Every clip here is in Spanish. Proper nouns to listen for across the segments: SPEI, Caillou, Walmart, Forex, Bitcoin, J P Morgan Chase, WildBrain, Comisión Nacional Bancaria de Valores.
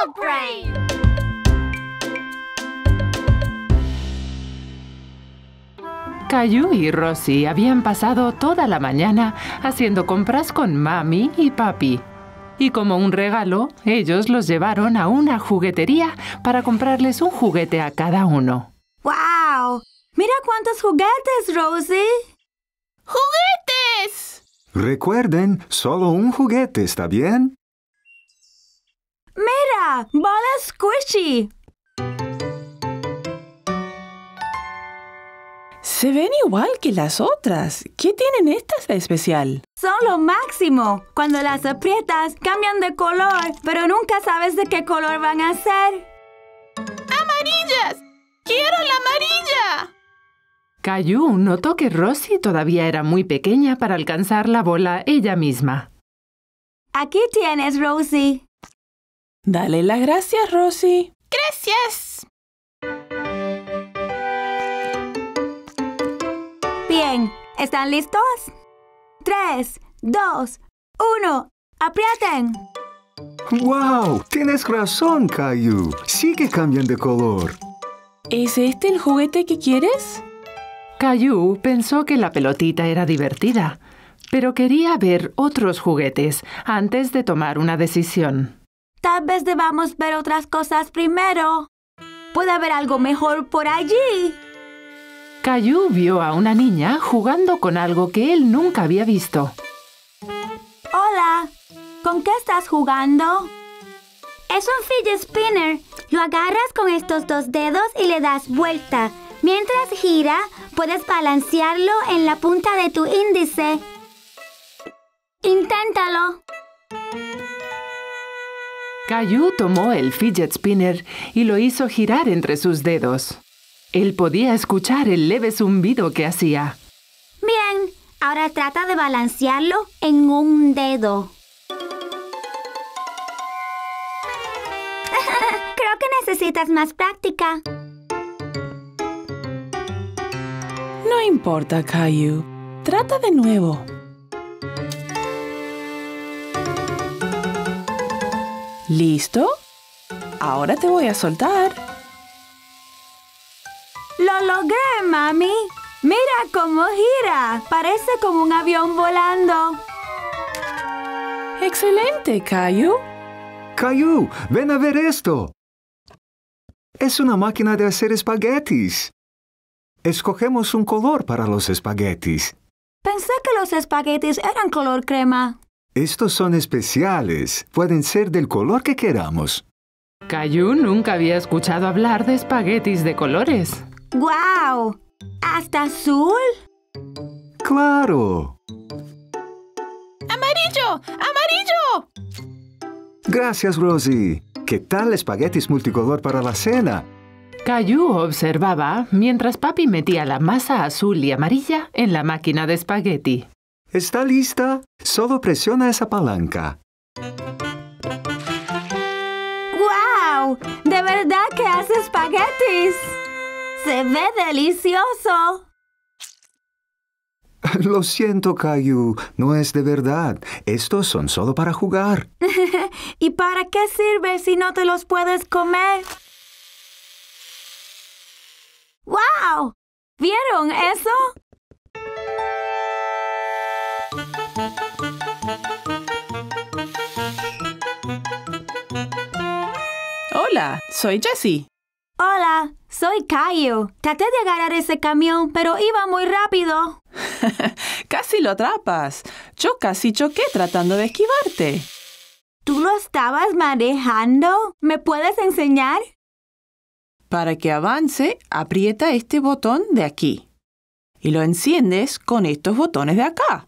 Wild Brain! Caillou y Rosie habían pasado toda la mañana haciendo compras con Mami y Papi. Y como un regalo, ellos los llevaron a una juguetería para comprarles un juguete a cada uno. ¡Wow! ¡Mira cuántos juguetes, Rosie! ¡Juguetes! Recuerden, solo un juguete, ¿está bien? ¡Mira! ¡Bola squishy! Se ven igual que las otras. ¿Qué tienen estas de especial? Son lo máximo. Cuando las aprietas, cambian de color, pero nunca sabes de qué color van a ser. ¡Amarillas! ¡Quiero la amarilla! Caillou notó que Rosie todavía era muy pequeña para alcanzar la bola ella misma. Aquí tienes, Rosie. Dale las gracias, Rosie. ¡Gracias! Bien, ¿están listos? 3, 2, 1, ¡aprieten! ¡Wow! Tienes razón, Caillou. Sí que cambian de color. ¿Es este el juguete que quieres? Caillou pensó que la pelotita era divertida, pero quería ver otros juguetes antes de tomar una decisión. Tal vez debamos ver otras cosas primero. Puede haber algo mejor por allí. Caillou vio a una niña jugando con algo que él nunca había visto. Hola, ¿con qué estás jugando? Es un fidget spinner. Lo agarras con estos dos dedos y le das vuelta. Mientras gira, puedes balancearlo en la punta de tu índice. Inténtalo. Caillou tomó el fidget spinner y lo hizo girar entre sus dedos. Él podía escuchar el leve zumbido que hacía. Bien, ahora trata de balancearlo en un dedo. Creo que necesitas más práctica. No importa, Caillou. Trata de nuevo. ¿Listo? Ahora te voy a soltar. ¡Lo logré, Mami! ¡Mira cómo gira! Parece como un avión volando. ¡Excelente, Caillou! ¡Caillou, ven a ver esto! Es una máquina de hacer espaguetis. Escogemos un color para los espaguetis. Pensé que los espaguetis eran color crema. Estos son especiales. Pueden ser del color que queramos. Caillou nunca había escuchado hablar de espaguetis de colores. ¡Guau! ¿Hasta azul? ¡Claro! ¡Amarillo! ¡Amarillo! Gracias, Rosie. ¿Qué tal espaguetis multicolor para la cena? Caillou observaba mientras Papi metía la masa azul y amarilla en la máquina de espagueti. ¿Está lista? Solo presiona esa palanca. ¡Guau! ¡De verdad que hace espaguetis! ¡Se ve delicioso! Lo siento, Caillou. No es de verdad. Estos son solo para jugar. ¿Y para qué sirve si no te los puedes comer? ¡Guau! ¿Vieron eso? Hola, soy Jessie. Hola, soy Caillou. Traté de agarrar ese camión, pero iba muy rápido. Casi lo atrapas. Yo casi choqué tratando de esquivarte. ¿Tú lo estabas manejando? ¿Me puedes enseñar? Para que avance, aprieta este botón de aquí. Y lo enciendes con estos botones de acá.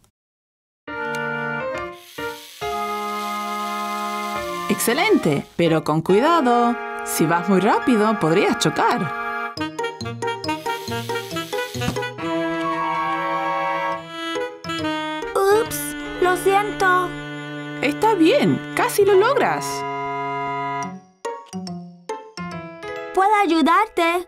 ¡Excelente! Pero con cuidado. Si vas muy rápido, podrías chocar. ¡Ups! ¡Lo siento! Está bien. Casi lo logras. ¿Puedo ayudarte?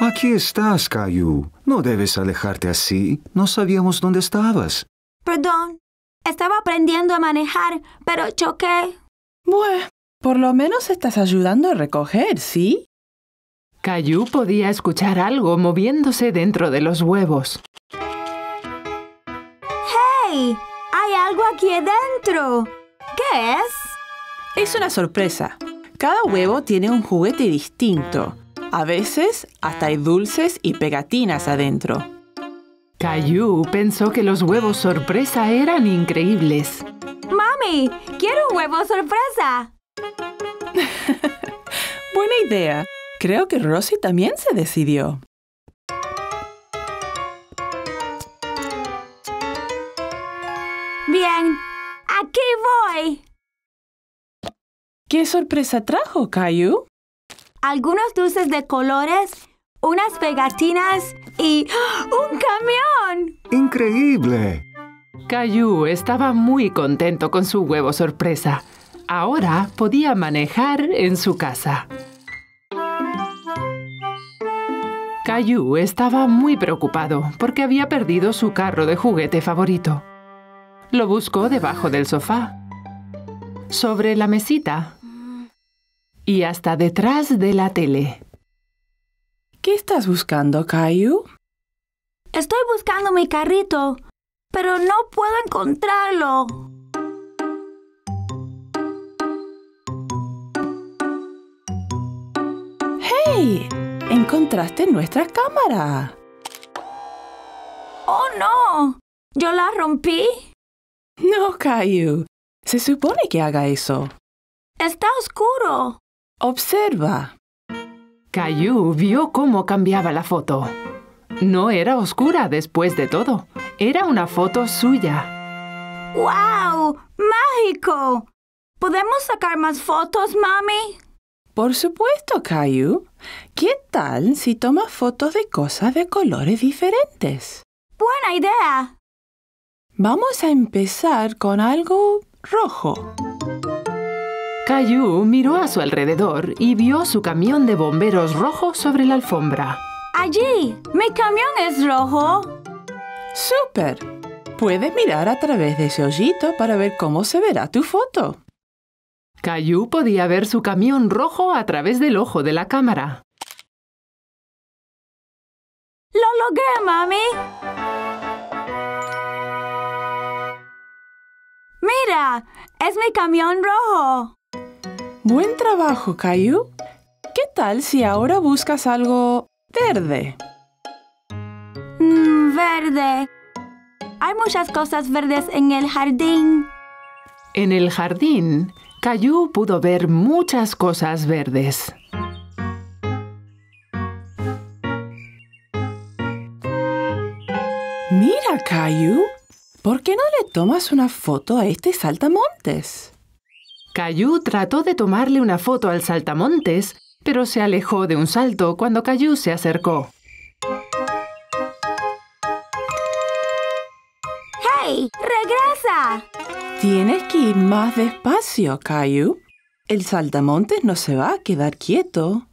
Aquí estás, Caillou. No debes alejarte así. No sabíamos dónde estabas. Perdón. Estaba aprendiendo a manejar, pero choqué. Bueno, Por lo menos estás ayudando a recoger, ¿sí? Caillou podía escuchar algo moviéndose dentro de los huevos. ¡Hey! ¡Hay algo aquí adentro! ¿Qué es? Es una sorpresa. Cada huevo tiene un juguete distinto. A veces, hasta hay dulces y pegatinas adentro. Caillou pensó que los huevos sorpresa eran increíbles. ¡Mami! ¡Quiero un huevo sorpresa! Buena idea. Creo que Rosie también se decidió. Bien, aquí voy. ¿Qué sorpresa trajo, Caillou? Algunos dulces de colores, unas pegatinas y ¡un camión! ¡Increíble! Caillou estaba muy contento con su huevo sorpresa. Ahora podía manejar en su casa. Caillou estaba muy preocupado porque había perdido su carro de juguete favorito. Lo buscó debajo del sofá, sobre la mesita y hasta detrás de la tele. ¿Qué estás buscando, Caillou? Estoy buscando mi carrito, pero no puedo encontrarlo. ¡Hey! ¡Encontraste nuestra cámara! ¡Oh, no! ¿Yo la rompí? No, Caillou. Se supone que haga eso. Está oscuro. Observa. Caillou vio cómo cambiaba la foto. No era oscura después de todo. Era una foto suya. ¡Wow! ¡Mágico! ¿Podemos sacar más fotos, mami? Por supuesto, Caillou. ¿Qué tal si tomas fotos de cosas de colores diferentes? ¡Buena idea! Vamos a empezar con algo rojo. Caillou miró a su alrededor y vio su camión de bomberos rojo sobre la alfombra. ¡Allí! ¡Mi camión es rojo! ¡Súper! Puedes mirar a través de ese hoyito para ver cómo se verá tu foto. Caillou podía ver su camión rojo a través del ojo de la cámara. ¡Lo logré, mami! ¡Mira! ¡Es mi camión rojo! Buen trabajo, Caillou. ¿Qué tal si ahora buscas algo verde? Verde. Hay muchas cosas verdes en el jardín. En el jardín, Caillou pudo ver muchas cosas verdes. Mira, Caillou. ¿Por qué no le tomas una foto a este saltamontes? Caillou trató de tomarle una foto al saltamontes, pero se alejó de un salto cuando Caillou se acercó. ¡Hey! ¡Regresa! Tienes que ir más despacio, Caillou. El saltamontes no se va a quedar quieto.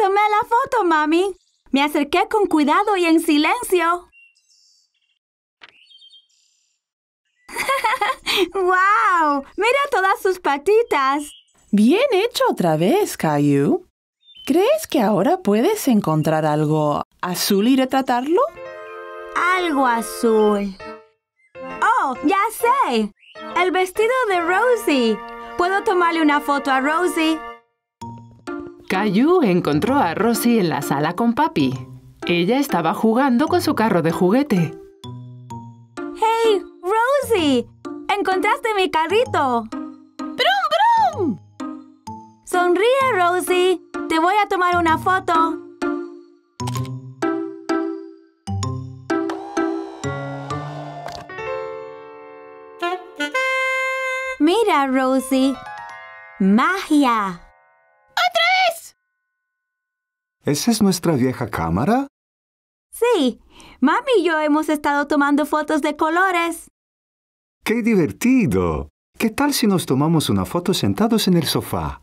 Tomé la foto, mami. Me acerqué con cuidado y en silencio. ¡Wow! ¡Mira todas sus patitas! Bien hecho otra vez, Caillou. ¿Crees que ahora puedes encontrar algo azul y retratarlo? Algo azul. ¡Oh, ya sé! El vestido de Rosie. ¿Puedo tomarle una foto a Rosie? Caillou encontró a Rosie en la sala con papi. Ella estaba jugando con su carro de juguete. ¡Hey, Rosie! ¡Encontraste mi carrito! ¡Brum, brum! ¡Sonríe, Rosie! ¡Te voy a tomar una foto! ¡Mira, Rosie! ¡Magia! ¿Esa es nuestra vieja cámara? Sí. Mami y yo hemos estado tomando fotos de colores. ¡Qué divertido! ¿Qué tal si nos tomamos una foto sentados en el sofá?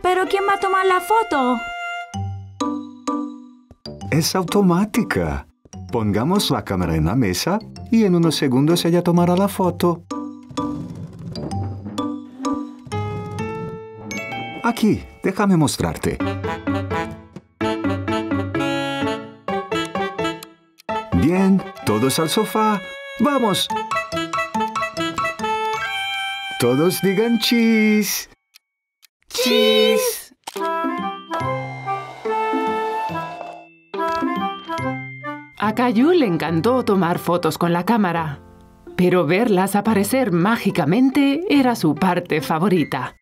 ¿Pero quién va a tomar la foto? Es automática. Pongamos la cámara en la mesa y en unos segundos ella tomará la foto. Aquí, déjame mostrarte. Bien, todos al sofá. ¡Vamos! Todos digan cheese. ¡Cheese! A Caillou le encantó tomar fotos con la cámara, pero verlas aparecer mágicamente era su parte favorita.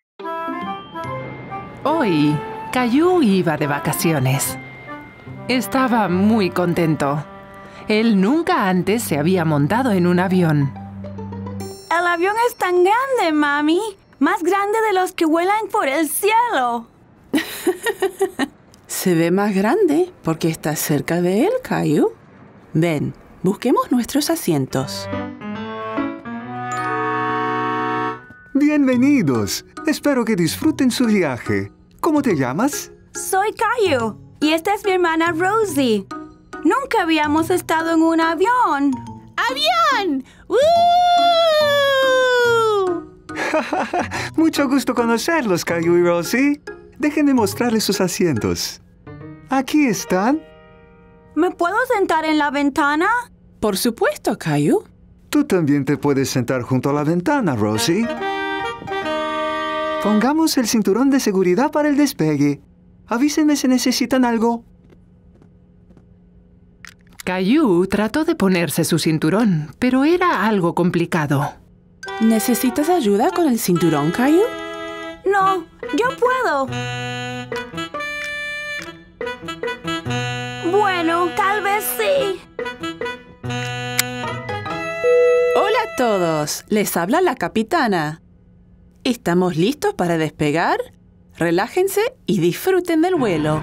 Hoy, Caillou iba de vacaciones. Estaba muy contento. Él nunca antes se había montado en un avión. El avión es tan grande, mami. Más grande de los que vuelan por el cielo. Se ve más grande porque está cerca de él, Caillou. Ven, busquemos nuestros asientos. Bienvenidos. Espero que disfruten su viaje. ¿Cómo te llamas? Soy Caillou y esta es mi hermana Rosie. Nunca habíamos estado en un avión. ¡Avión! ¡Uh! Mucho gusto conocerlos, Caillou y Rosie. Déjenme mostrarles sus asientos. Aquí están. ¿Me puedo sentar en la ventana? Por supuesto, Caillou. Tú también te puedes sentar junto a la ventana, Rosie. Pongamos el cinturón de seguridad para el despegue. Avísenme si necesitan algo. Caillou trató de ponerse su cinturón, pero era algo complicado. ¿Necesitas ayuda con el cinturón, Caillou? No, yo puedo. Bueno, tal vez sí. Hola a todos, les habla la capitana. ¿Estamos listos para despegar? Relájense y disfruten del vuelo.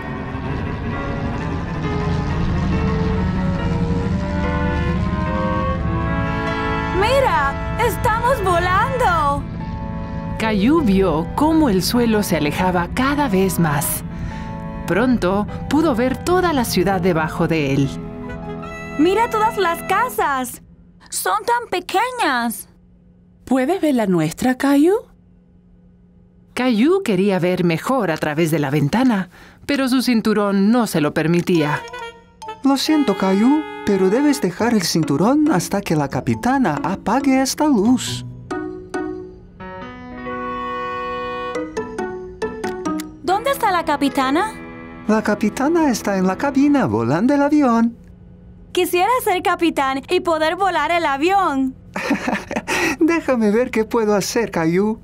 ¡Mira! ¡Estamos volando! Caillou vio cómo el suelo se alejaba cada vez más. Pronto pudo ver toda la ciudad debajo de él. ¡Mira todas las casas! ¡Son tan pequeñas! ¿Puedes ver la nuestra, Caillou? Caillou quería ver mejor a través de la ventana, pero su cinturón no se lo permitía. Lo siento, Caillou, pero debes dejar el cinturón hasta que la capitana apague esta luz. ¿Dónde está la capitana? La capitana está en la cabina volando el avión. Quisiera ser capitán y poder volar el avión. Déjame ver qué puedo hacer, Caillou.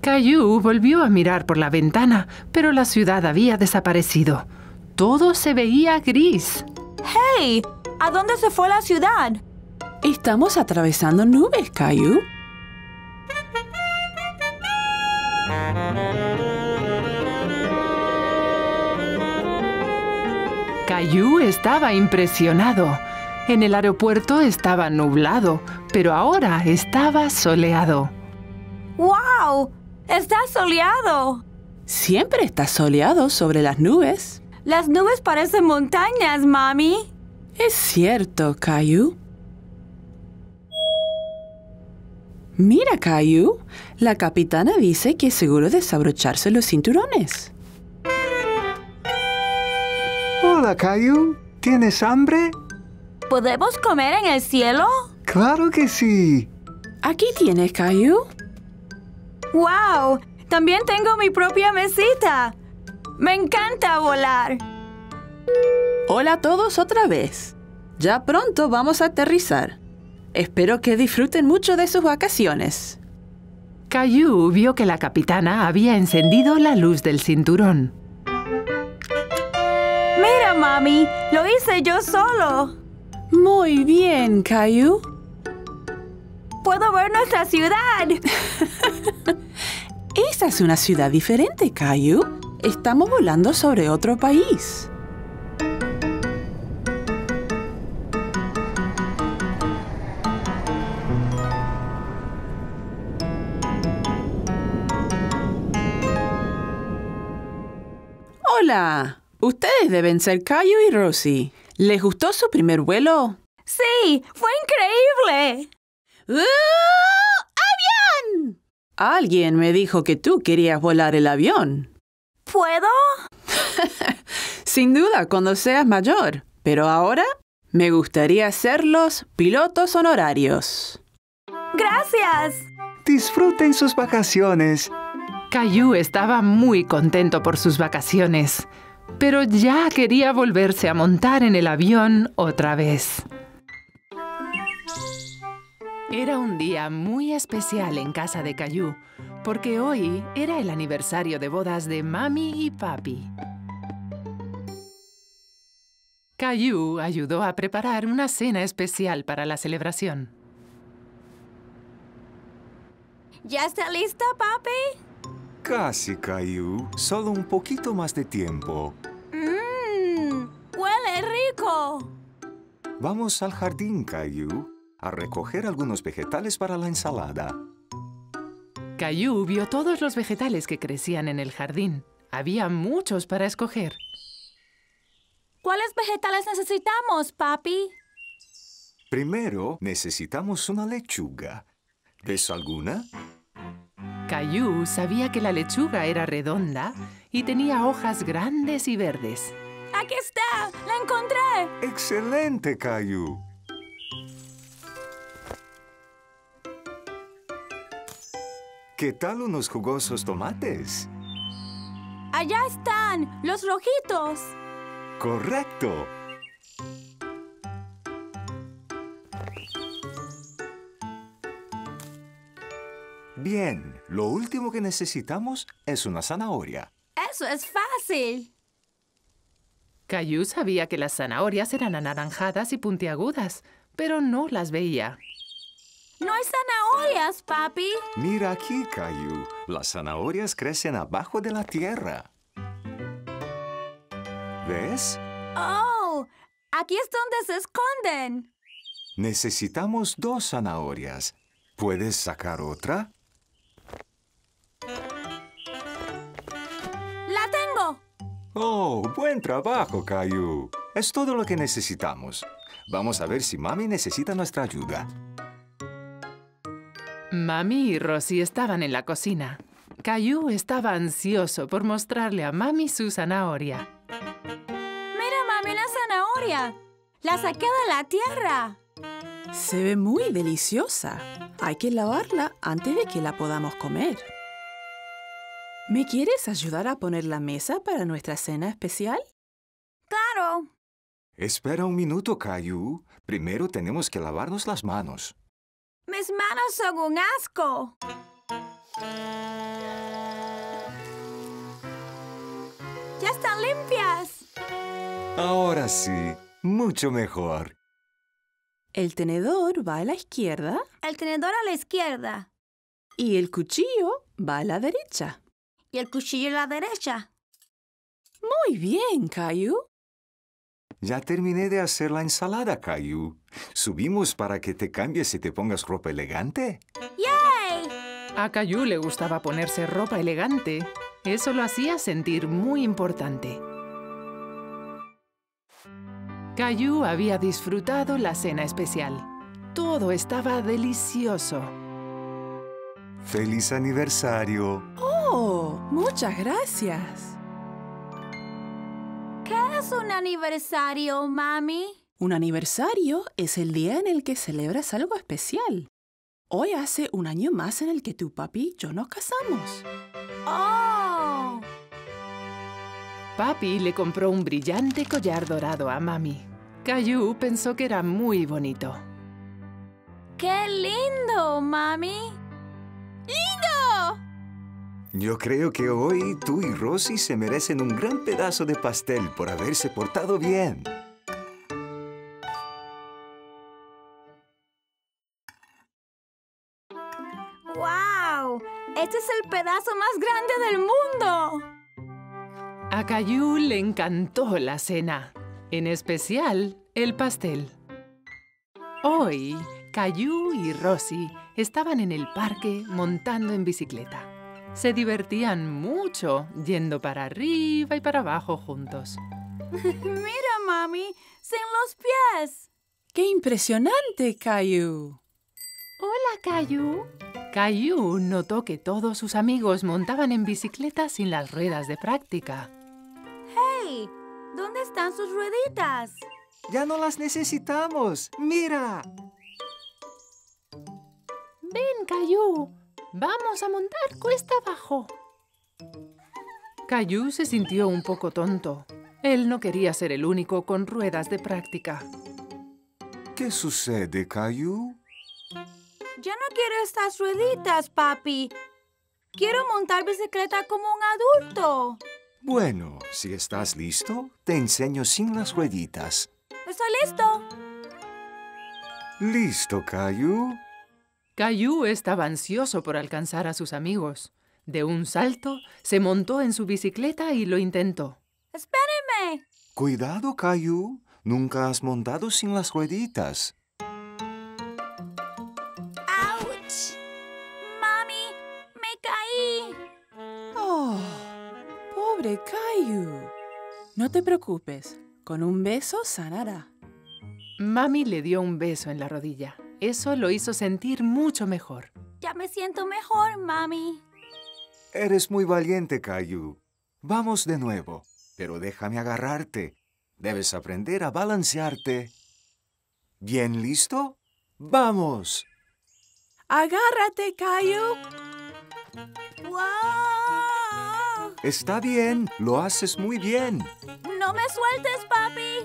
Caillou volvió a mirar por la ventana, pero la ciudad había desaparecido. Todo se veía gris. ¡Hey! ¿A dónde se fue la ciudad? Estamos atravesando nubes, Caillou. Caillou estaba impresionado. En el aeropuerto estaba nublado, pero ahora estaba soleado. ¡Wow! ¡Está soleado! Siempre está soleado sobre las nubes. Las nubes parecen montañas, mami. Es cierto, Caillou. Mira, Caillou. La capitana dice que es seguro desabrocharse los cinturones. Hola, Caillou. ¿Tienes hambre? ¿Podemos comer en el cielo? ¡Claro que sí! Aquí tienes, Caillou. ¡Wow! También tengo mi propia mesita. ¡Me encanta volar! Hola a todos otra vez. Ya pronto vamos a aterrizar. Espero que disfruten mucho de sus vacaciones. Caillou vio que la capitana había encendido la luz del cinturón. ¡Mira, mami! ¡Lo hice yo solo! Muy bien, Caillou. ¡Puedo ver nuestra ciudad! Esa es una ciudad diferente, Caillou. Estamos volando sobre otro país. ¡Hola! Ustedes deben ser Caillou y Rosie. ¿Les gustó su primer vuelo? ¡Sí! ¡Fue increíble! ¡Avión! Alguien me dijo que tú querías volar el avión. ¿Puedo? Sin duda, cuando seas mayor. Pero ahora me gustaría ser los pilotos honorarios. ¡Gracias! Disfruten sus vacaciones. Caillou estaba muy contento por sus vacaciones, pero ya quería volverse a montar en el avión otra vez. Era un día muy especial en casa de Caillou, porque hoy era el aniversario de bodas de Mami y Papi. Caillou ayudó a preparar una cena especial para la celebración. ¿Ya está lista, Papi? Casi, Caillou. Solo un poquito más de tiempo. ¡Mmm! ¡Huele rico! Vamos al jardín, Caillou, a recoger algunos vegetales para la ensalada. Caillou vio todos los vegetales que crecían en el jardín. Había muchos para escoger. ¿Cuáles vegetales necesitamos, Papi? Primero, necesitamos una lechuga. ¿Ves alguna? Caillou sabía que la lechuga era redonda y tenía hojas grandes y verdes. ¡Aquí está! ¡La encontré! ¡Excelente, Caillou! ¿Qué tal unos jugosos tomates? ¡Allá están! ¡Los rojitos! ¡Correcto! Bien, lo último que necesitamos es una zanahoria. ¡Eso es fácil! Caillou sabía que las zanahorias eran anaranjadas y puntiagudas, pero no las veía. ¡No hay zanahorias, Papi! Mira aquí, Caillou. Las zanahorias crecen abajo de la tierra. ¿Ves? ¡Oh! Aquí es donde se esconden. Necesitamos 2 zanahorias. ¿Puedes sacar otra? ¡La tengo! ¡Oh, buen trabajo, Caillou! Es todo lo que necesitamos. Vamos a ver si Mami necesita nuestra ayuda. Mami y Rosie estaban en la cocina. Caillou estaba ansioso por mostrarle a Mami su zanahoria. ¡Mira, Mami, la zanahoria! ¡La saqué de la tierra! Se ve muy deliciosa. Hay que lavarla antes de que la podamos comer. ¿Me quieres ayudar a poner la mesa para nuestra cena especial? ¡Claro! Espera un minuto, Caillou. Primero tenemos que lavarnos las manos. ¡Mis manos son un asco! ¡Ya están limpias! Ahora sí, mucho mejor. El tenedor va a la izquierda. El tenedor a la izquierda. Y el cuchillo va a la derecha. Y el cuchillo a la derecha. Muy bien, Caillou. Ya terminé de hacer la ensalada, Caillou. ¿Subimos para que te cambies y te pongas ropa elegante? ¡Yay! A Caillou le gustaba ponerse ropa elegante. Eso lo hacía sentir muy importante. Caillou había disfrutado la cena especial. Todo estaba delicioso. ¡Feliz aniversario! ¡Oh! ¡Muchas gracias! ¿Qué es un aniversario, Mami? Un aniversario es el día en el que celebras algo especial. Hoy hace un año más en el que tu papi y yo nos casamos. ¡Oh! Papi le compró un brillante collar dorado a Mami. Caillou pensó que era muy bonito. ¡Qué lindo, Mami! ¡Lindo! Yo creo que hoy tú y Rosie se merecen un gran pedazo de pastel por haberse portado bien. ¡Wow! ¡Este es el pedazo más grande del mundo! A Caillou le encantó la cena, en especial el pastel. Hoy, Caillou y Rosie estaban en el parque montando en bicicleta. Se divertían mucho yendo para arriba y para abajo juntos. ¡Mira, mami! ¡Sin los pies! ¡Qué impresionante, Caillou! ¡Hola, Caillou! Caillou notó que todos sus amigos montaban en bicicleta sin las ruedas de práctica. ¡Hey! ¿Dónde están sus rueditas? ¡Ya no las necesitamos! ¡Mira! ¡Ven, Caillou! ¡Vamos a montar cuesta abajo! Caillou se sintió un poco tonto. Él no quería ser el único con ruedas de práctica. ¿Qué sucede, Caillou? Ya no quiero estas rueditas, papi. Quiero montar bicicleta como un adulto. Bueno, si estás listo, te enseño sin las rueditas. ¡Estoy listo! ¿Listo, Caillou? Caillou estaba ansioso por alcanzar a sus amigos. De un salto, se montó en su bicicleta y lo intentó. ¡Espérenme! Cuidado, Caillou. Nunca has montado sin las rueditas. ¡Auch! ¡Mami! ¡Me caí! ¡Oh! ¡Pobre Caillou! No te preocupes. Con un beso sanará. Mami le dio un beso en la rodilla. Eso lo hizo sentir mucho mejor. Ya me siento mejor, mami. Eres muy valiente, Caillou. Vamos de nuevo, pero déjame agarrarte. Debes aprender a balancearte. ¿Bien listo? ¡Vamos! ¡Agárrate, Caillou! ¡Wow! Está bien, lo haces muy bien. ¡No me sueltes, papi!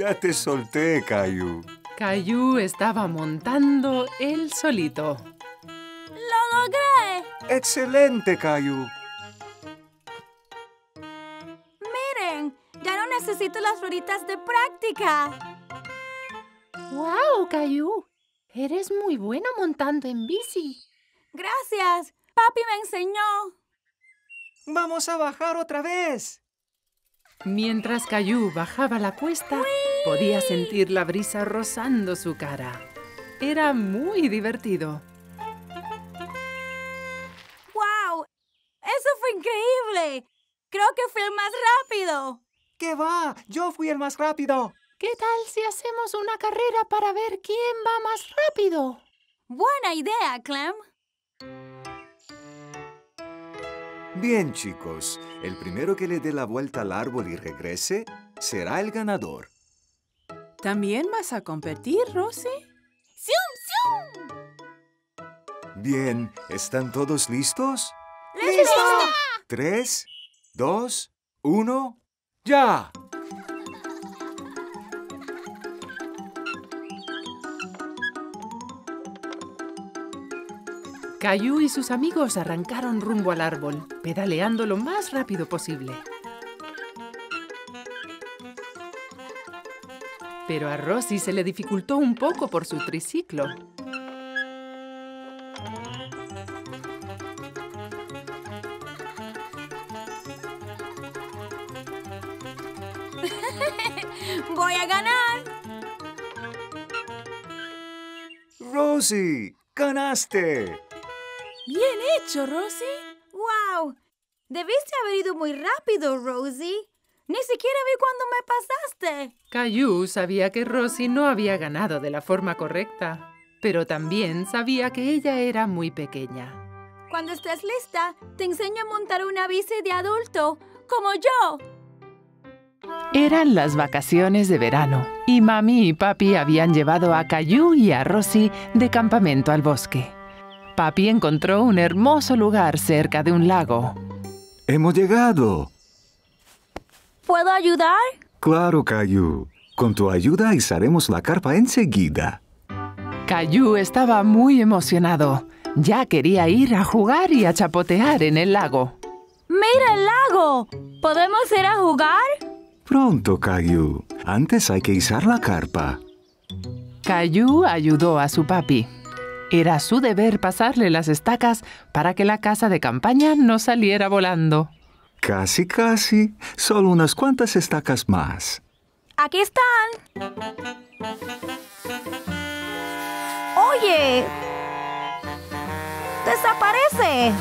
Ya te solté, Caillou. Caillou estaba montando él solito. ¡Lo logré! ¡Excelente, Caillou! Miren, ya no necesito las rueditas de práctica. ¡Wow, Caillou! Eres muy bueno montando en bici. Gracias. Papi me enseñó. ¡Vamos a bajar otra vez! Mientras Caillou bajaba la cuesta, ¡uy! Podía sentir la brisa rozando su cara. Era muy divertido. ¡Wow! ¡Eso fue increíble! Creo que fui el más rápido. ¡Qué va! ¡Yo fui el más rápido! ¿Qué tal si hacemos una carrera para ver quién va más rápido? Buena idea, Clem. Bien, chicos. El primero que le dé la vuelta al árbol y regrese será el ganador. ¿También vas a competir, Rosie? ¡Sium, sium! Bien. ¿Están todos listos? ¡Listo! 3, 2, 1, ¡ya! Caillou y sus amigos arrancaron rumbo al árbol, pedaleando lo más rápido posible. Pero a Rosie se le dificultó un poco por su triciclo. ¡Voy a ganar! ¡Rosie, ganaste! ¡Bien hecho, Rosie! ¡Wow! Debiste haber ido muy rápido, Rosie. Ni siquiera vi cuando me pasaste. Caillou sabía que Rosie no había ganado de la forma correcta, pero también sabía que ella era muy pequeña. Cuando estés lista, te enseño a montar una bici de adulto, como yo. Eran las vacaciones de verano, y mami y papi habían llevado a Caillou y a Rosie de campamento al bosque. Papi encontró un hermoso lugar cerca de un lago. ¡Hemos llegado! ¿Puedo ayudar? Claro, Caillou. Con tu ayuda izaremos la carpa enseguida. Caillou estaba muy emocionado. Ya quería ir a jugar y a chapotear en el lago. ¡Mira el lago! ¿Podemos ir a jugar? Pronto, Caillou. Antes hay que izar la carpa. Caillou ayudó a su papi. Era su deber pasarle las estacas para que la casa de campaña no saliera volando. Casi, casi. Solo unas cuantas estacas más. ¡Aquí están! ¡Oye! ¡Desaparece!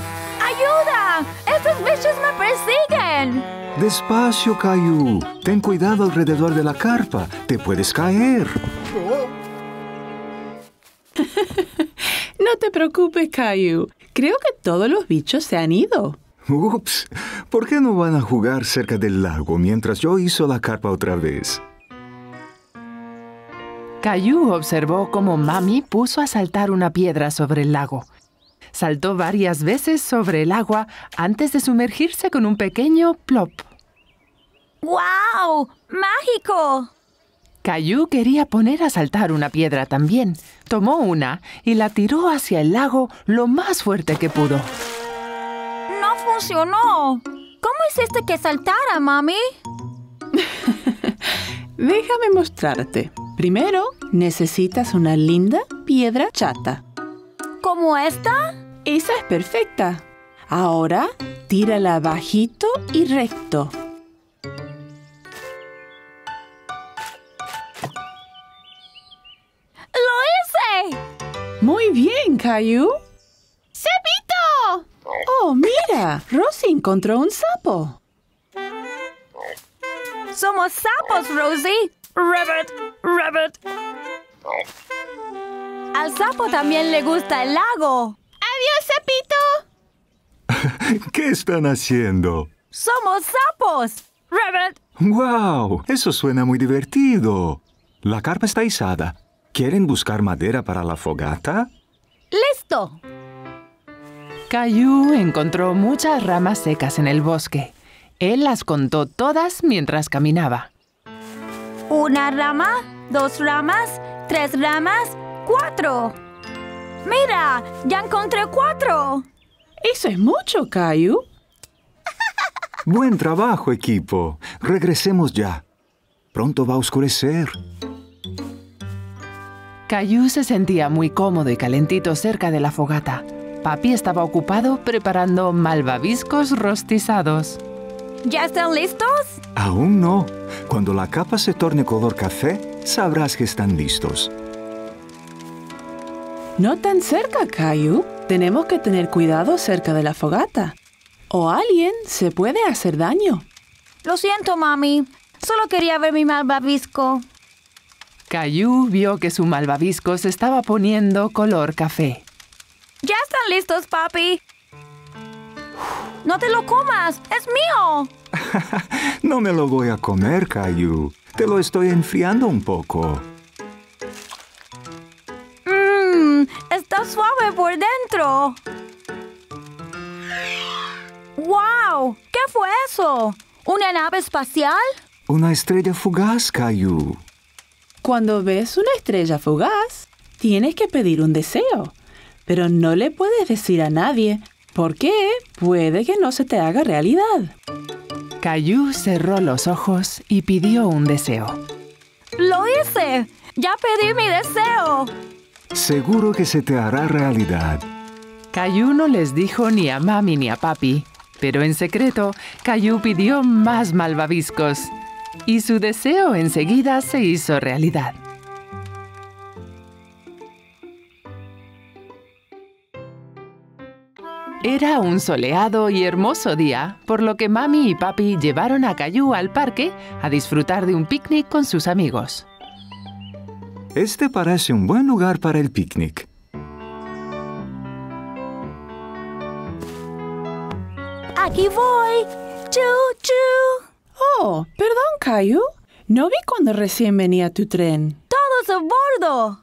¡Ayuda! ¡Ayuda! ¡Estos bichos me persiguen! Despacio, Caillou. Ten cuidado alrededor de la carpa. Te puedes caer. No te preocupes, Caillou. Creo que todos los bichos se han ido. Ups. ¿Por qué no van a jugar cerca del lago mientras yo hizo la carpa otra vez? Caillou observó cómo Mami puso a saltar una piedra sobre el lago. Saltó varias veces sobre el agua antes de sumergirse con un pequeño plop. ¡Guau! ¡Mágico! Caillou quería poner a saltar una piedra también. Tomó una y la tiró hacia el lago lo más fuerte que pudo. ¡No funcionó! ¿Cómo hiciste que saltara, Mami? Déjame mostrarte. Primero, necesitas una linda piedra chata. ¿Como esta? Esa es perfecta. Ahora, tírala bajito y recto. ¡Lo hice! Muy bien, Caillou. ¡Sapito! ¡Oh, mira! Rosie encontró un sapo. ¡Somos sapos, Rosie! ¡Rabbit! ¡Rabbit! Al sapo también le gusta el lago. ¡Adiós, sapito! ¿Qué están haciendo? ¡Somos sapos! ¡Rabbit! ¡Wow! Eso suena muy divertido. La carpa está izada. ¿Quieren buscar madera para la fogata? ¡Listo! Caillou encontró muchas ramas secas en el bosque. Él las contó todas mientras caminaba. Una rama, dos ramas, tres ramas, ¡4! ¡Mira! ¡Ya encontré 4! ¡Eso es mucho, Caillou! ¡Buen trabajo, equipo! ¡Regresemos ya! Pronto va a oscurecer. Caillou se sentía muy cómodo y calentito cerca de la fogata. Papi estaba ocupado preparando malvaviscos rostizados. ¿Ya están listos? Aún no. Cuando la capa se torne color café, sabrás que están listos. No tan cerca, Caillou. Tenemos que tener cuidado cerca de la fogata. O alguien se puede hacer daño. Lo siento, Mami. Solo quería ver mi malvavisco. Caillou vio que su malvavisco se estaba poniendo color café. ¡Ya están listos, papi! ¡No te lo comas! ¡Es mío! No me lo voy a comer, Caillou. Te lo estoy enfriando un poco. Está suave por dentro. ¡Wow! ¿Qué fue eso? ¿Una nave espacial? Una estrella fugaz, Caillou. Cuando ves una estrella fugaz, tienes que pedir un deseo. Pero no le puedes decir a nadie, porque puede que no se te haga realidad. Caillou cerró los ojos y pidió un deseo. ¡Lo hice! ¡Ya pedí mi deseo! Seguro que se te hará realidad. Caillou no les dijo ni a Mami ni a Papi, pero en secreto, Caillou pidió más malvaviscos. Y su deseo enseguida se hizo realidad. Era un soleado y hermoso día, por lo que Mami y Papi llevaron a Caillou al parque a disfrutar de un picnic con sus amigos. Este parece un buen lugar para el picnic. ¡Aquí voy! ¡Chu, chu! Oh, perdón, Caillou. No vi cuando recién venía tu tren. ¡Todos a bordo!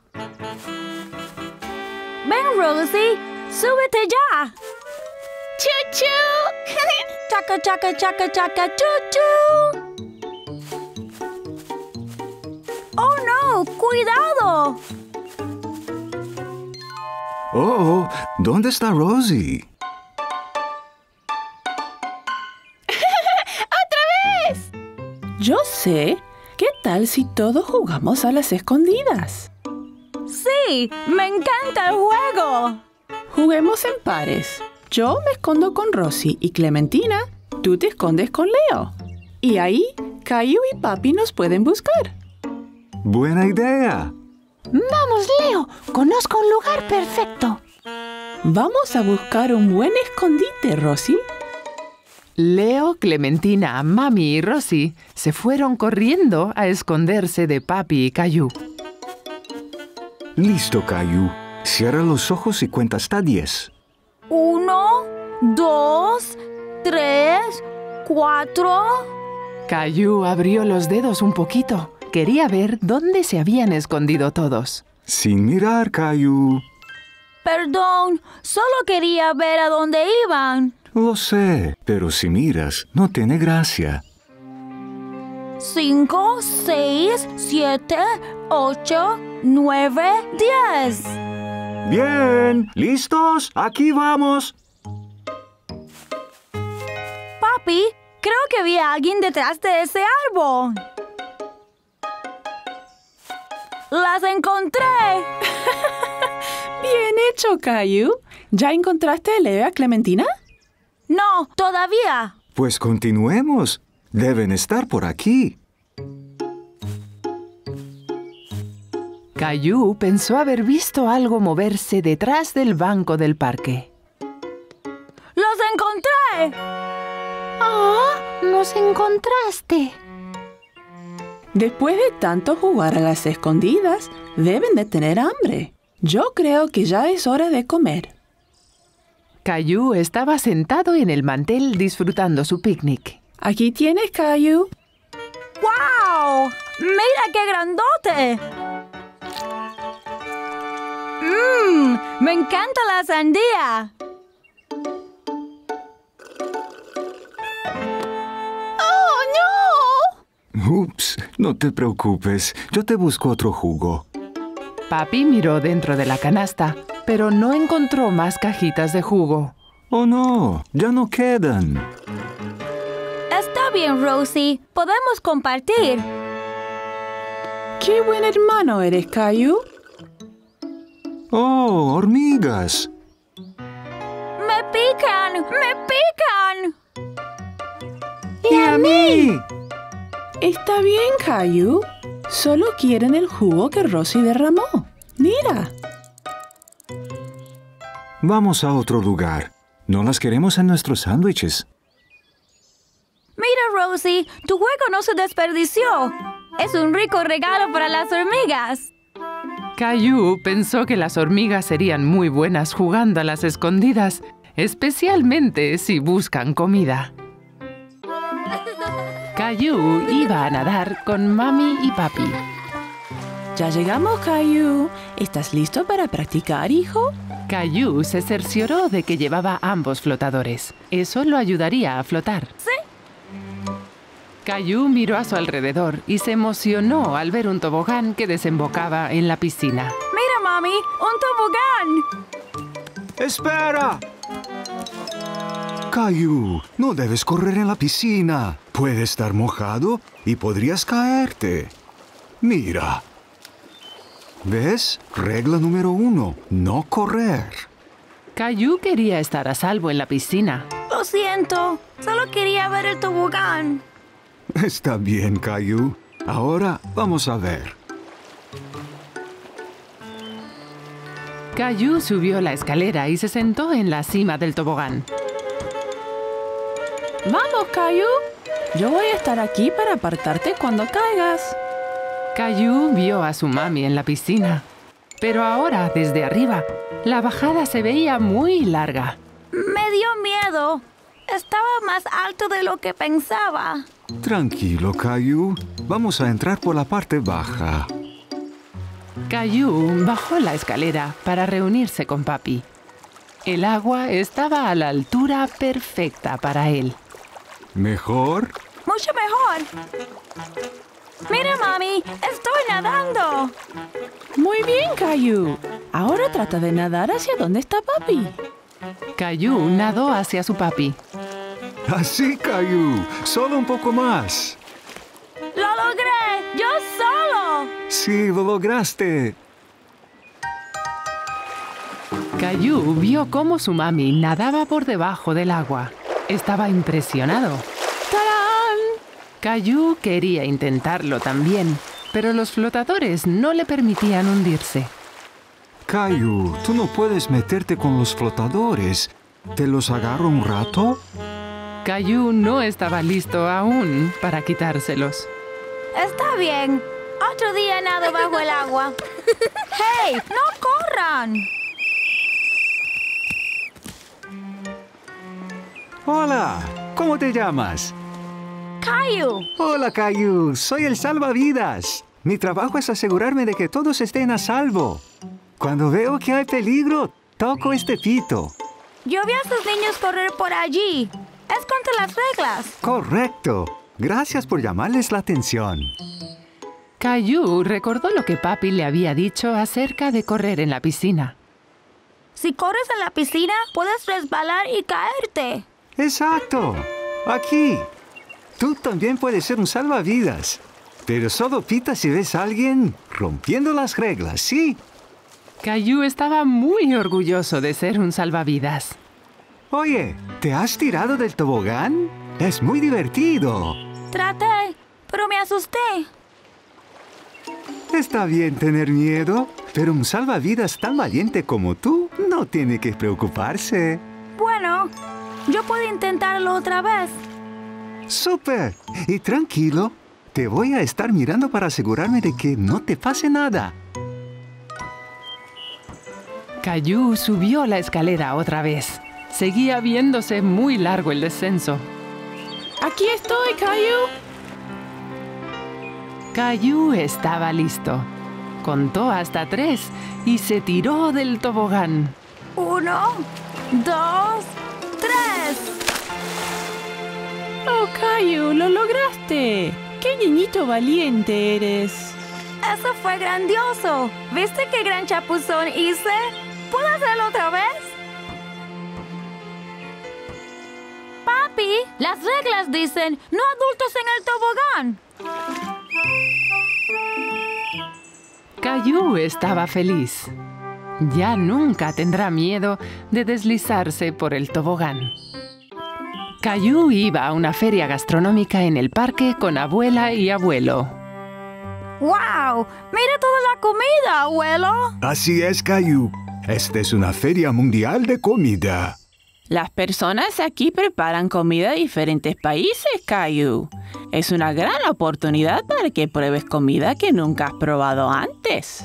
¡Ven, Rosie! ¡Súbete ya! ¡Chu, chu! ¡Chaca, chaca, chaca, chaca! ¡Chu, chu! ¡Oh, no! ¡Cuidado! Oh, ¿dónde está Rosie? ¡Otra vez! Yo sé. ¿Qué tal si todos jugamos a las escondidas? ¡Sí! ¡Me encanta el juego! Juguemos en pares. Yo me escondo con Rosie y Clementina. Tú te escondes con Leo. Y ahí, Caillou y Papi nos pueden buscar. ¡Buena idea! ¡Vamos, Leo! ¡Conozco un lugar perfecto! Vamos a buscar un buen escondite, Rosie. Leo, Clementina, Mami y Rosie se fueron corriendo a esconderse de Papi y Caillou. Listo, Caillou. Cierra los ojos y cuenta hasta 10. 1, 2, 3, 4... Caillou abrió los dedos un poquito. Quería ver dónde se habían escondido todos. Sin mirar, Caillou. Perdón, solo quería ver a dónde iban. Lo sé, pero si miras, no tiene gracia. 5, 6, 7, 8, 9, 10. Bien, ¿listos? Aquí vamos. Papi, creo que vi a alguien detrás de ese árbol. ¡Las encontré! Bien hecho, Caillou. ¿Ya encontraste a Leo y a Clementina? No, todavía. Pues continuemos. Deben estar por aquí. Caillou pensó haber visto algo moverse detrás del banco del parque. ¡Los encontré! ¡Ah! ¡Nos encontraste! Después de tanto jugar a las escondidas, deben de tener hambre. Yo creo que ya es hora de comer. Caillou estaba sentado en el mantel disfrutando su picnic. Aquí tienes, Caillou. ¡Wow! ¡Mira qué grandote! ¡Mmm! ¡Me encanta la sandía! ¡Oh, no! Ups, no te preocupes. Yo te busco otro jugo. Papi miró dentro de la canasta, pero no encontró más cajitas de jugo. ¡Oh, no! ¡Ya no quedan! Está bien, Rosie. Podemos compartir. ¡Qué buen hermano eres, Caillou! ¡Oh, hormigas! ¡Me pican! ¡Me pican! ¡Y a mí! Está bien, Caillou. Solo quieren el jugo que Rosie derramó. ¡Mira! Vamos a otro lugar. No las queremos en nuestros sándwiches. Mira, Rosie, tu juego no se desperdició. Es un rico regalo para las hormigas. Caillou pensó que las hormigas serían muy buenas jugando a las escondidas, especialmente si buscan comida. Caillou iba a nadar con Mami y Papi. Ya llegamos, Caillou. ¿Estás listo para practicar, hijo? Caillou se cercioró de que llevaba ambos flotadores. Eso lo ayudaría a flotar. Sí. Caillou miró a su alrededor y se emocionó al ver un tobogán que desembocaba en la piscina. ¡Mira, Mami! ¡Un tobogán! ¡Espera! Caillou, no debes correr en la piscina. Puede estar mojado y podrías caerte. Mira. ¿Ves? Regla número 1. No correr. Caillou quería estar a salvo en la piscina. Lo siento. Solo quería ver el tobogán. Está bien, Caillou. Ahora vamos a ver. Caillou subió la escalera y se sentó en la cima del tobogán. ¡Vamos, Caillou! Yo voy a estar aquí para apartarte cuando caigas. Caillou vio a su mami en la piscina. Pero ahora, desde arriba, la bajada se veía muy larga. Me dio miedo. Estaba más alto de lo que pensaba. Tranquilo, Caillou. Vamos a entrar por la parte baja. Caillou bajó la escalera para reunirse con Papi. El agua estaba a la altura perfecta para él. ¿Mejor? Mucho mejor. ¡Mira, Mami! ¡Estoy nadando! Muy bien, Caillou. Ahora trata de nadar hacia donde está Papi. Caillou nadó hacia su papi. ¡Así, Caillou! ¡Solo un poco más! ¡Lo logré! ¡Yo solo! ¡Sí, lo lograste! Caillou vio cómo su mami nadaba por debajo del agua. Estaba impresionado. Caillou quería intentarlo también, pero los flotadores no le permitían hundirse. Caillou, tú no puedes meterte con los flotadores. ¿Te los agarro un rato? Caillou no estaba listo aún para quitárselos. Está bien. Otro día nado bajo el agua. ¡Hey! ¡No corran! Hola, ¿cómo te llamas? Caillou. Hola, Caillou. Soy el salvavidas. Mi trabajo es asegurarme de que todos estén a salvo. Cuando veo que hay peligro, toco este pito. Yo vi a esos niños correr por allí. Es contra las reglas. Correcto. Gracias por llamarles la atención. Caillou recordó lo que papi le había dicho acerca de correr en la piscina. Si corres en la piscina, puedes resbalar y caerte. ¡Exacto! ¡Aquí! Tú también puedes ser un salvavidas. Pero solo pita si ves a alguien rompiendo las reglas, ¿sí? Caillou estaba muy orgulloso de ser un salvavidas. Oye, ¿te has tirado del tobogán? ¡Es muy divertido! Traté, pero me asusté. Está bien tener miedo, pero un salvavidas tan valiente como tú no tiene que preocuparse. Bueno, yo puedo intentarlo otra vez. ¡Súper! Y tranquilo, te voy a estar mirando para asegurarme de que no te pase nada. Caillou subió la escalera otra vez. Seguía viéndose muy largo el descenso. ¡Aquí estoy, Caillou! Caillou estaba listo. Contó hasta 3 y se tiró del tobogán. 1, 2, 3. ¡Oh, Caillou! ¡Lo lograste! ¡Qué niñito valiente eres! ¡Eso fue grandioso! ¿Viste qué gran chapuzón hice? ¿Puedo hacerlo otra vez? Papi, las reglas dicen no adultos en el tobogán. Caillou estaba feliz. Ya nunca tendrá miedo de deslizarse por el tobogán. Caillou iba a una feria gastronómica en el parque con abuela y abuelo. ¡Wow! ¡Mira toda la comida, abuelo! Así es, Caillou. Esta es una feria mundial de comida. Las personas aquí preparan comida de diferentes países, Caillou. Es una gran oportunidad para que pruebes comida que nunca has probado antes.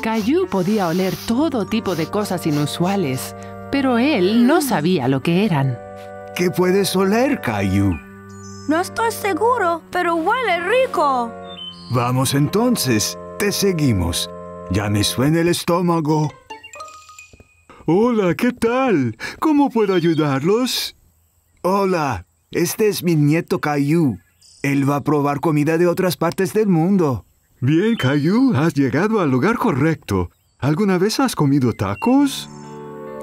Caillou podía oler todo tipo de cosas inusuales, pero él no sabía lo que eran. ¿Qué puedes oler, Caillou? No estoy seguro, pero huele rico. Vamos entonces, te seguimos. Ya me suena el estómago. Hola, ¿qué tal? ¿Cómo puedo ayudarlos? Hola, este es mi nieto Caillou. Él va a probar comida de otras partes del mundo. Bien, Caillou, has llegado al lugar correcto. ¿Alguna vez has comido tacos?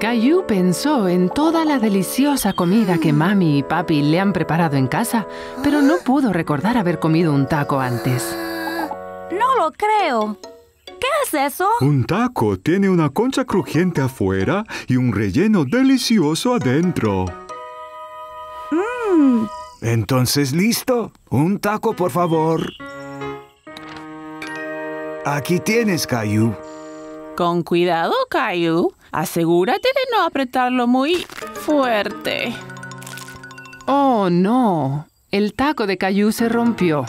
Caillou pensó en toda la deliciosa comida que mami y papi le han preparado en casa, pero no pudo recordar haber comido un taco antes. No lo creo. ¿Qué es eso? Un taco tiene una concha crujiente afuera y un relleno delicioso adentro. Entonces, ¿listo? Un taco, por favor. Aquí tienes, Caillou. Con cuidado, Caillou. Asegúrate de no apretarlo muy fuerte. ¡Oh, no! El taco de Caillou se rompió.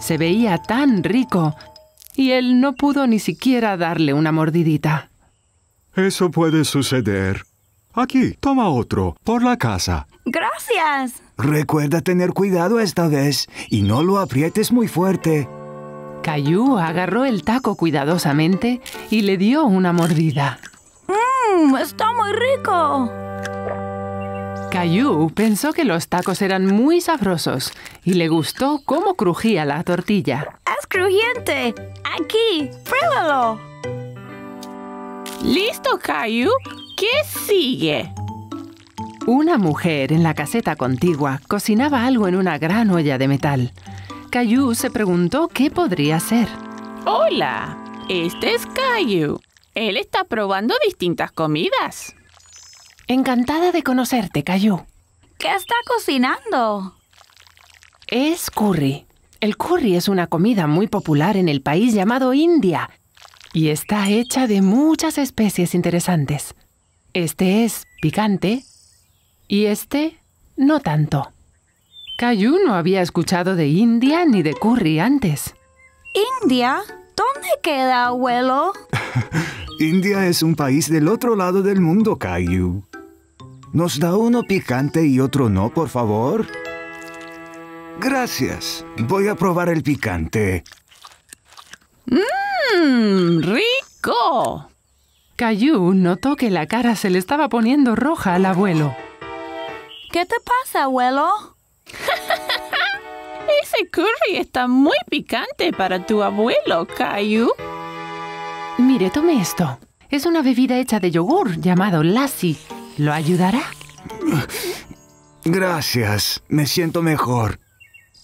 Se veía tan rico. Y él no pudo ni siquiera darle una mordidita. Eso puede suceder. Aquí, toma otro, por la casa. ¡Gracias! Recuerda tener cuidado esta vez y no lo aprietes muy fuerte. Caillou agarró el taco cuidadosamente y le dio una mordida. ¡Está muy rico! Caillou pensó que los tacos eran muy sabrosos y le gustó cómo crujía la tortilla. ¡Es crujiente! ¡Aquí! ¡Pruébalo! ¡Listo, Caillou! ¿Qué sigue? Una mujer en la caseta contigua cocinaba algo en una gran olla de metal. Caillou se preguntó qué podría ser. ¡Hola! Este es Caillou. Él está probando distintas comidas. Encantada de conocerte, Caillou. ¿Qué está cocinando? Es curry. El curry es una comida muy popular en el país llamado India. y está hecha de muchas especies interesantes. Este es picante y este no tanto. Caillou no había escuchado de India ni de curry antes. ¿India? ¿Dónde queda, abuelo? India es un país del otro lado del mundo, Caillou. ¿Nos da uno picante y otro no, por favor? Gracias. Voy a probar el picante. ¡Mmm! ¡Rico! Caillou notó que la cara se le estaba poniendo roja al abuelo. ¿Qué te pasa, abuelo? Ese curry está muy picante para tu abuelo, Caillou. Mire, tome esto. Es una bebida hecha de yogur llamado lassi. ¿Lo ayudará? Gracias. Me siento mejor.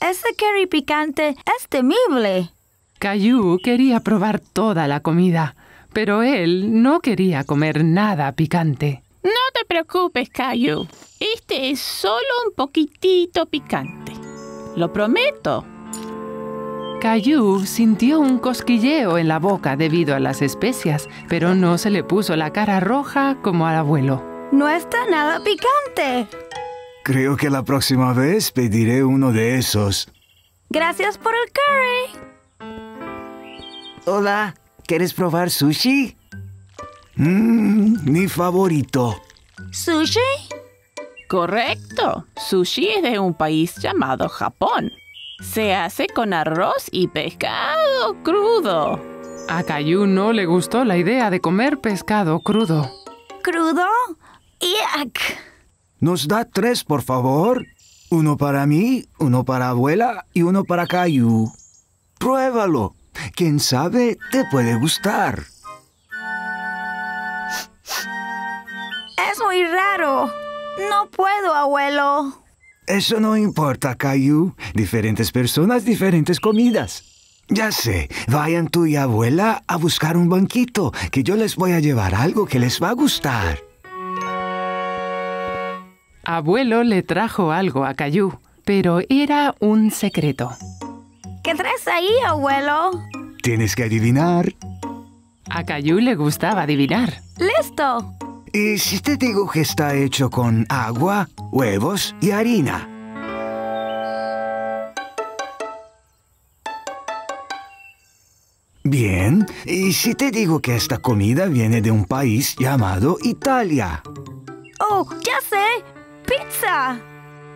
Ese curry picante es temible. Caillou quería probar toda la comida, pero él no quería comer nada picante. No te preocupes, Caillou. Este es solo un poquitito picante. ¡Lo prometo! Caillou sintió un cosquilleo en la boca debido a las especias, pero no se le puso la cara roja como al abuelo. ¡No está nada picante! Creo que la próxima vez pediré uno de esos. ¡Gracias por el curry! Hola, ¿quieres probar sushi? Mi favorito. ¿Sushi? Correcto. Sushi es de un país llamado Japón. Se hace con arroz y pescado crudo. A Caillou no le gustó la idea de comer pescado crudo. ¿Crudo? ¡Yuck! Nos da 3, por favor. 1 para mí, 1 para abuela y 1 para Caillou. Pruébalo. Quién sabe, te puede gustar. Es muy raro. No puedo, abuelo. Eso no importa, Caillou. Diferentes personas, diferentes comidas. Ya sé, vayan tú y abuela a buscar un banquito, que yo les voy a llevar algo que les va a gustar. Abuelo le trajo algo a Caillou, pero era un secreto. ¿Qué traes ahí, abuelo? Tienes que adivinar. A Caillou le gustaba adivinar. ¡Listo! ¿Y si te digo que está hecho con agua, huevos y harina? Bien. ¿Y si te digo que esta comida viene de un país llamado Italia? ¡Oh, ya sé! ¡Pizza!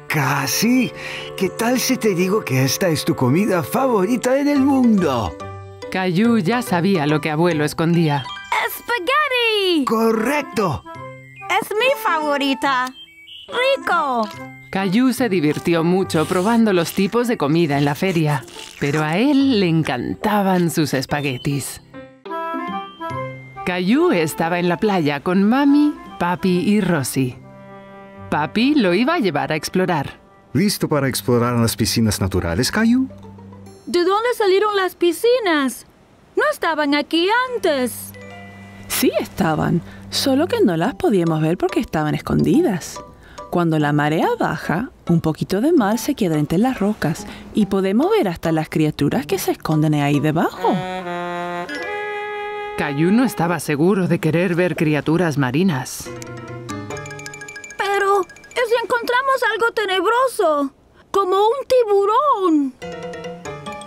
¡Casi! ¿Qué tal si te digo que esta es tu comida favorita en el mundo? Caillou ya sabía lo que abuelo escondía. ¡Correcto! ¡Es mi favorita! ¡Rico! Caillou se divirtió mucho probando los tipos de comida en la feria, pero a él le encantaban sus espaguetis. Caillou estaba en la playa con Mami, Papi y Rosie. Papi lo iba a llevar a explorar. ¿Listo para explorar las piscinas naturales, Caillou? ¿De dónde salieron las piscinas? No estaban aquí antes. Sí estaban, solo que no las podíamos ver porque estaban escondidas. Cuando la marea baja, un poquito de mar se queda entre las rocas y podemos ver hasta las criaturas que se esconden ahí debajo. Caillou no estaba seguro de querer ver criaturas marinas. Pero, ¿y si encontramos algo tenebroso? ¡Como un tiburón!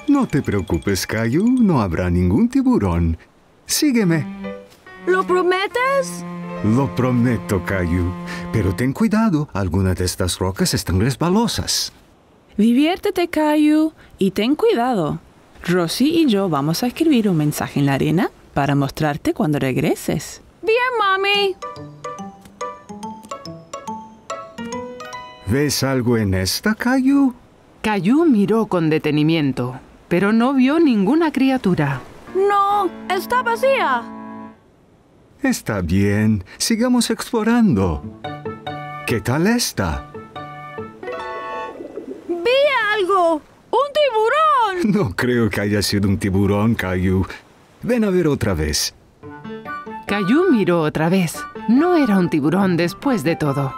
No te preocupes, Caillou, no habrá ningún tiburón. Sígueme. ¿Lo prometes? Lo prometo, Caillou. Pero ten cuidado, algunas de estas rocas están resbalosas. Diviértete, Caillou, y ten cuidado. Rosie y yo vamos a escribir un mensaje en la arena para mostrarte cuando regreses. ¡Bien, mami! ¿Ves algo en esta, Caillou? Caillou miró con detenimiento, pero no vio ninguna criatura. ¡No! ¡Está vacía! Está bien. Sigamos explorando. ¿Qué tal esta? ¡Vi algo! ¡Un tiburón! No creo que haya sido un tiburón, Caillou. Ven a ver otra vez. Caillou miró otra vez. No era un tiburón después de todo.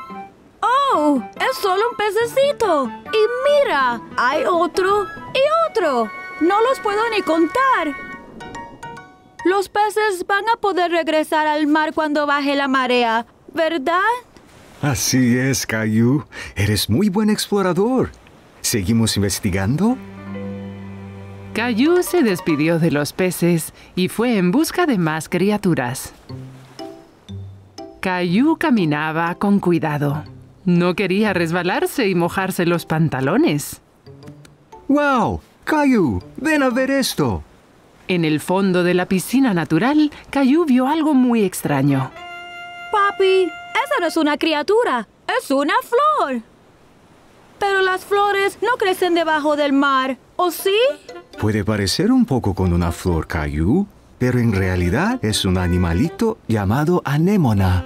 ¡Oh! ¡Es solo un pececito! ¡Y mira! ¡Hay otro y otro! ¡No los puedo ni contar! Los peces van a poder regresar al mar cuando baje la marea, ¿verdad? Así es, Caillou. Eres muy buen explorador. ¿Seguimos investigando? Caillou se despidió de los peces y fue en busca de más criaturas. Caillou caminaba con cuidado. No quería resbalarse y mojarse los pantalones. ¡Wow! ¡Caillou! ¡Ven a ver esto! En el fondo de la piscina natural, Caillou vio algo muy extraño. ¡Papi! ¡Esa no es una criatura! ¡Es una flor! Pero las flores no crecen debajo del mar, ¿o sí? Puede parecer un poco con una flor, Caillou, pero en realidad es un animalito llamado anémona.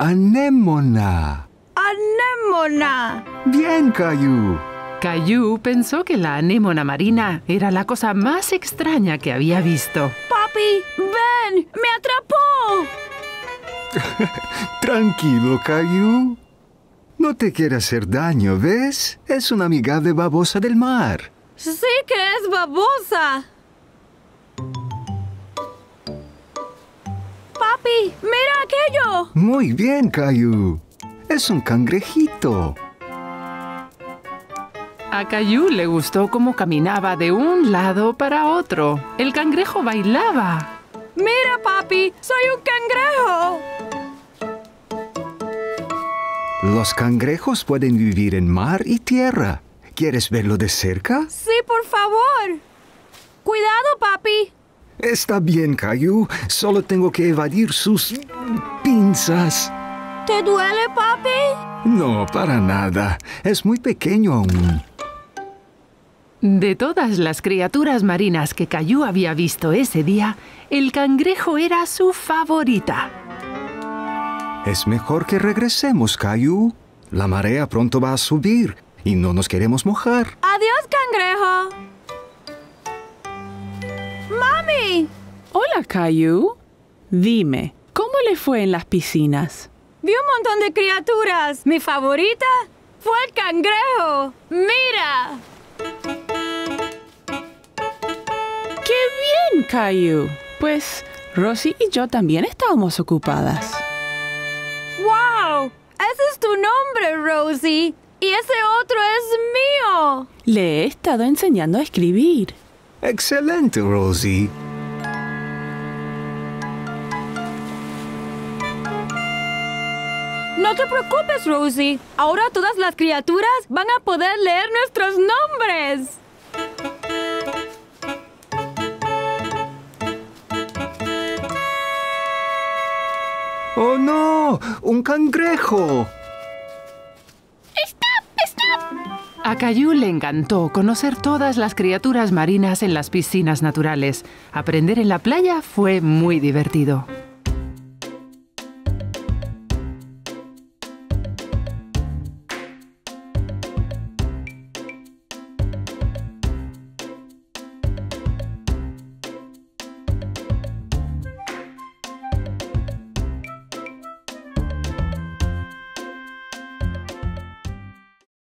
Anémona. ¡Anémona! ¡Bien, Caillou! Caillou pensó que la anémona marina era la cosa más extraña que había visto. ¡Papi, ven! ¡Me atrapó! Tranquilo, Caillou. No te quiere hacer daño, ¿ves? Es una amigable babosa del mar. ¡Sí que es babosa! ¡Papi, mira aquello! Muy bien, Caillou. Es un cangrejito. A Caillou le gustó cómo caminaba de un lado para otro. El cangrejo bailaba. ¡Mira, papi! ¡Soy un cangrejo! Los cangrejos pueden vivir en mar y tierra. ¿Quieres verlo de cerca? Sí, por favor. ¡Cuidado, papi! Está bien, Caillou. Solo tengo que evadir sus pinzas. ¿Te duele, papi? No, para nada. Es muy pequeño aún. De todas las criaturas marinas que Caillou había visto ese día, el cangrejo era su favorita. Es mejor que regresemos, Caillou. La marea pronto va a subir y no nos queremos mojar. ¡Adiós, cangrejo! ¡Mami! Hola, Caillou. Dime, ¿cómo le fue en las piscinas? Vi un montón de criaturas. Mi favorita fue el cangrejo. ¡Mira! ¡Qué bien, Caillou! Pues, Rosie y yo también estábamos ocupadas. ¡Wow! Ese es tu nombre, Rosie. Y ese otro es mío. Le he estado enseñando a escribir. ¡Excelente, Rosie! No te preocupes, Rosie. Ahora todas las criaturas van a poder leer nuestros nombres. ¡Oh, no! ¡Un cangrejo! A Caillou le encantó conocer todas las criaturas marinas en las piscinas naturales. Aprender en la playa fue muy divertido.